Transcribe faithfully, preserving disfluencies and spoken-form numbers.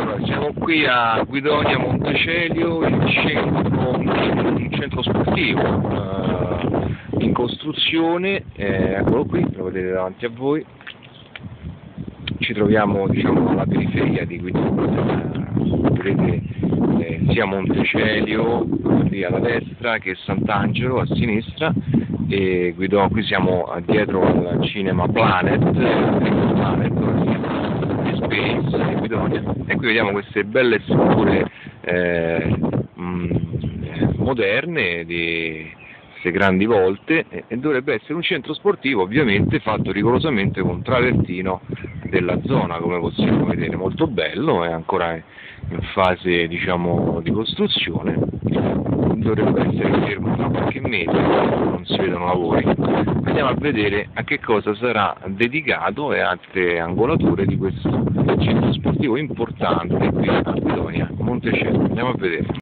Allora, siamo qui a Guidonia Montecelio, il centro, un centro sportivo uh, in costruzione, eh, eccolo qui, lo vedete davanti a voi. Ci troviamo, diciamo, alla periferia di Guidonia, vedete eh, sia Montecelio lì alla destra che Sant'Angelo a sinistra, e Guidonia, qui siamo dietro al Cinema Planet, Cinema Planet e qui vediamo queste belle strutture eh, moderne di queste grandi volte, e, e dovrebbe essere un centro sportivo, ovviamente fatto rigorosamente con travertino della zona, come possiamo vedere, molto bello, è ancora in fase, diciamo, di costruzione, dovrebbe essere fermo tra qualche mese, non si vedono lavori. Andiamo a vedere a che cosa sarà dedicato e altre angolature di questo centro sportivo importante qui a Guidonia Montecelio. Andiamo a vedere.